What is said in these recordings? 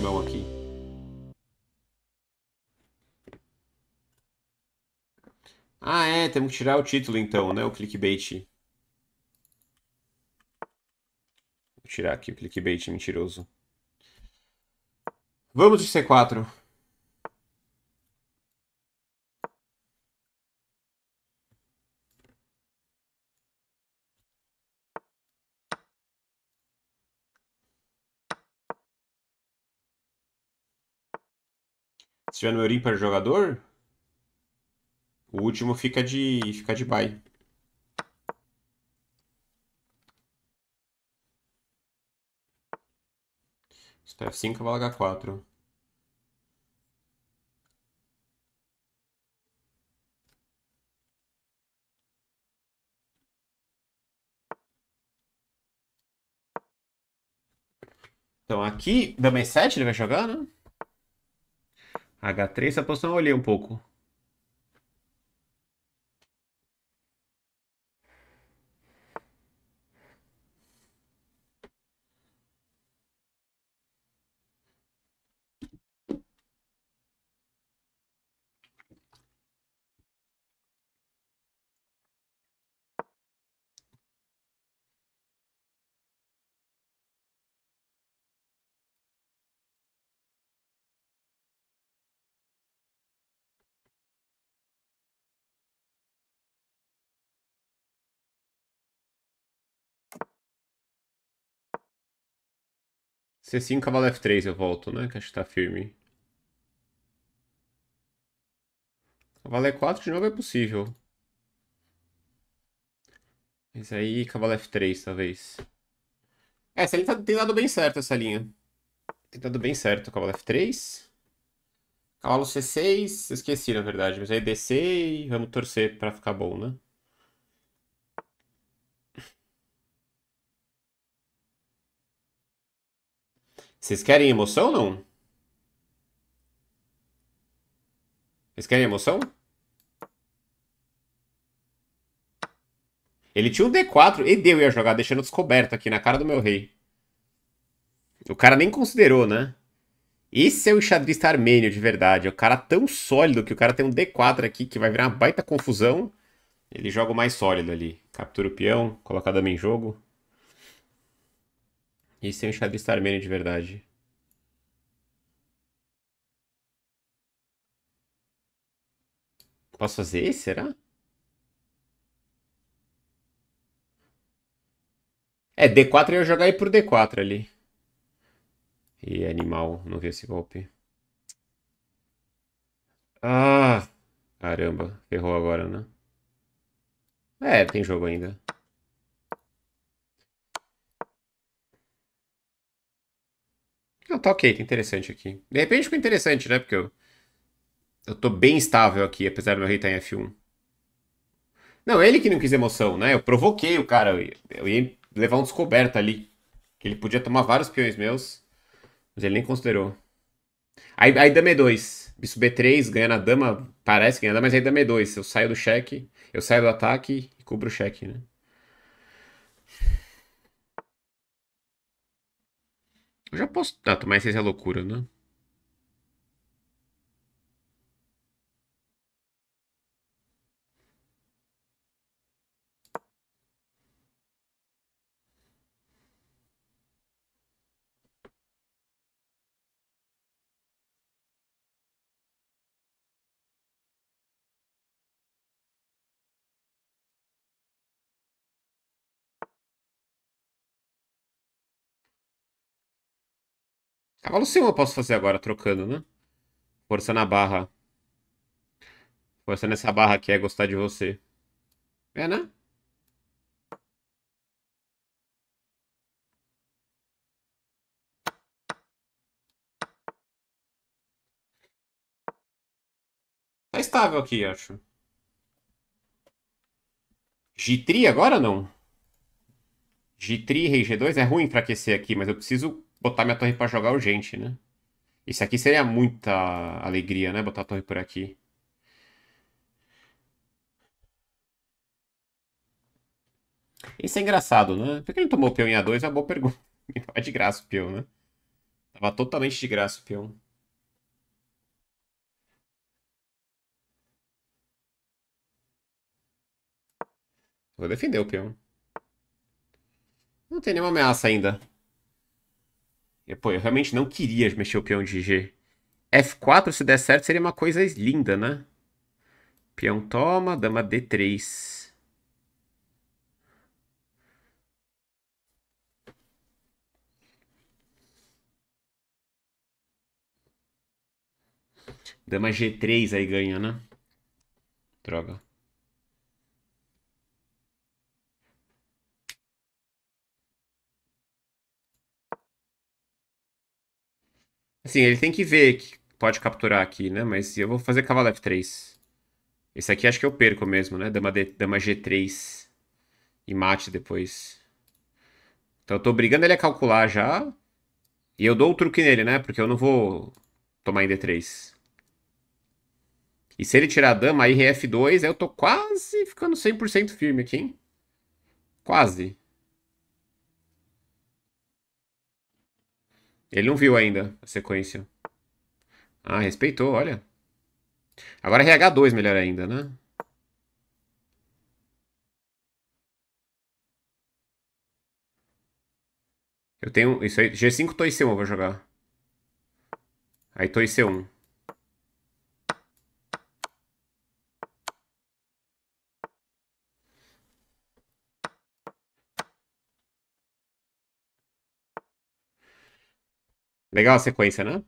timão aqui. Ah, é, temos que tirar o título então, né? O clickbait. Vou tirar aqui o clickbait mentiroso. Vamos de C4. Se tiver número ímpar de jogador, o último fica de bye. F5, cavalo H4. Então aqui, dama E7 ele vai jogar, né? H3, essa posição eu olhei um pouco. C5, cavalo F3 eu volto, né? Que acho que tá firme. Cavalo E4 de novo é possível. Mas aí, cavalo F3, talvez. Essa linha tem dado bem certo, essa linha. Tem dado bem certo, cavalo F3. Cavalo C6, esqueci na verdade. Mas aí D6, vamos torcer pra ficar bom, né? Vocês querem emoção ou não? Vocês querem emoção? Ele tinha um D4 e deu, ia jogar, deixando descoberto aqui na cara do meu rei. O cara nem considerou, né? Esse é o xadrista armênio de verdade. É o cara tão sólido que o cara tem um D4 aqui que vai virar uma baita confusão. Ele joga o mais sólido ali. Captura o peão, coloca a dama em jogo. Isso é um xadrista armênio de verdade. Posso fazer esse, será? É, D4 eu ia jogar aí por D4 ali. E animal, não vi esse golpe. Ah, caramba, ferrou agora, né? É, tem jogo ainda. Não, tá ok, tá interessante aqui. De repente ficou interessante, né? Porque eu tô bem estável aqui, apesar do meu rei estar em F1. Não, ele que não quis emoção, né? Eu provoquei o cara. Eu ia levar um descoberto ali. Que ele podia tomar vários peões meus. Mas ele nem considerou. Aí dama E2. Bispo B3, ganha na dama. Parece que ganha na dama, mas aí dama E2. Eu saio do cheque, eu saio do ataque e cubro o cheque, né? Eu já posso... Ah, tomar essa é loucura, né? Cavalo C1 eu posso fazer agora, trocando, né? Forçando a barra. Forçando essa barra que é gostar de você. É, né? Tá estável aqui, acho. G3 agora não? G3, rei G2 é ruim enfraquecer aqui, mas eu preciso... botar minha torre pra jogar urgente, né? Isso aqui seria muita alegria, né? Botar a torre por aqui. Isso é engraçado, né? Por que ele tomou o peão em A2? É uma boa pergunta. Vai de graça o peão, né? Tava totalmente de graça o peão. Vou defender o peão. Não tem nenhuma ameaça ainda. E, pô, eu realmente não queria mexer o peão de G. F4, se der certo, seria uma coisa linda, né? Peão toma, dama D3. Dama G3 aí ganha, né? Droga. Assim, ele tem que ver que pode capturar aqui, né? Mas eu vou fazer cavalo F3. Esse aqui acho que eu perco mesmo, né? Dama G3 e mate depois. Então eu tô obrigando ele a calcular já. E eu dou o truque nele, né? Porque eu não vou tomar em D3. E se ele tirar a dama, aí F2, aí eu tô quase ficando 100% firme aqui, hein? Quase. Ele não viu ainda a sequência. Ah, respeitou, olha. Agora RH2 melhor ainda, né? Eu tenho... Isso aí... G5, Toi C1 eu vou jogar. Aí Toi C1. Legal a sequência, né?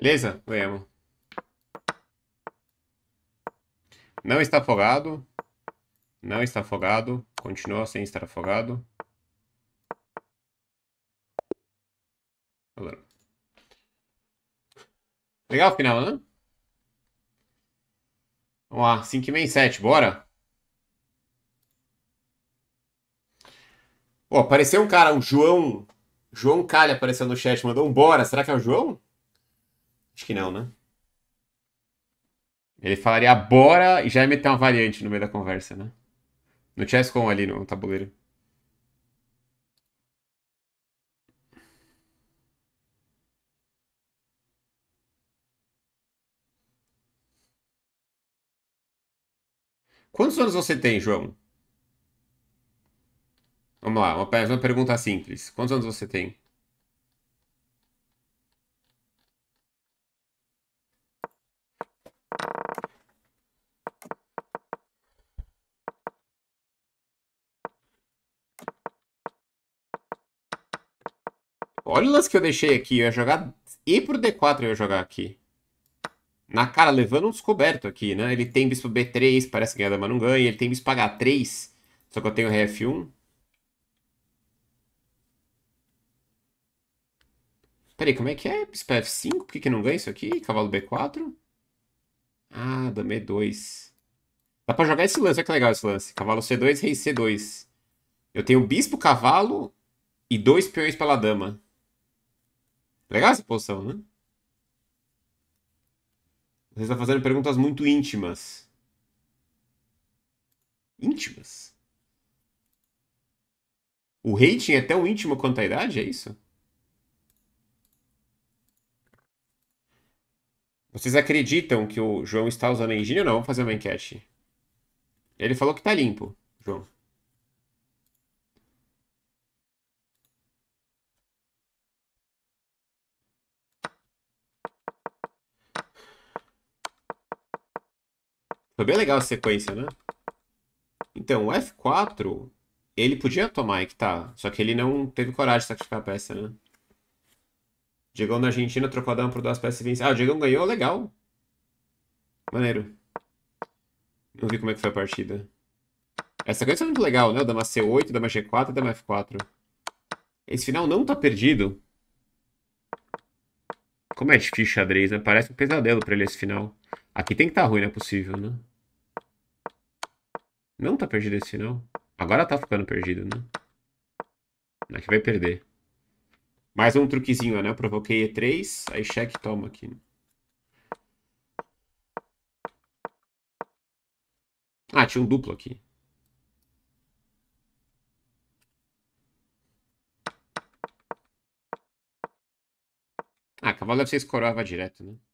Beleza? Ganhamos. Não está afogado. Não está afogado. Continua sem estar afogado. Legal o final, né? Vamos lá. 5,67. Bora! Pô, apareceu um cara, um João. João Calha apareceu no chat. Mandou um bora. Será que é o João? Acho que não, né? Ele falaria bora e já ia meter uma variante no meio da conversa, né? No chess.com ali no tabuleiro. Quantos anos você tem, João? Vamos lá, uma pergunta simples. Quantos anos você tem? Olha o lance que eu deixei aqui, eu ia jogar e pro D4 eu ia jogar aqui. Na cara, levando um descoberto aqui, né? Ele tem bispo B3, parece que a dama não ganha. Ele tem bispo H3, só que eu tenho rei F1. Peraí, como é que é? Bispo F5, por que que não ganha isso aqui? Cavalo B4. Ah, dama E2. Dá pra jogar esse lance, olha que legal esse lance. Cavalo C2, rei C2. Eu tenho bispo, cavalo e dois peões pela dama. Legal essa posição, né? Você está fazendo perguntas muito íntimas. Íntimas? O rating é tão íntimo quanto a idade, é isso? Vocês acreditam que o João está usando a engine ou não? Vamos fazer uma enquete. Ele falou que está limpo, João. Foi bem legal a sequência, né? Então, o F4, ele podia tomar e que tá. Só que ele não teve coragem de sacrificar a peça, né? Diegão na Argentina trocou a dama por duas peças e venceu. Ah, o Diegão ganhou, legal. Maneiro. Não vi como é que foi a partida. Essa sequência é muito legal, né? O dama C8, dama G4 e dama F4. Esse final não tá perdido. Como é difícil xadrez, né? Parece um pesadelo pra ele esse final. Aqui tem que estar ruim, não é possível, né? Não tá perdido esse final. Agora tá ficando perdido, né? Aqui vai perder. Mais um truquezinho, né? Eu provoquei E3, aí cheque toma aqui. Ah, tinha um duplo aqui. Ah, cavalo F6 coroa vai direto, né?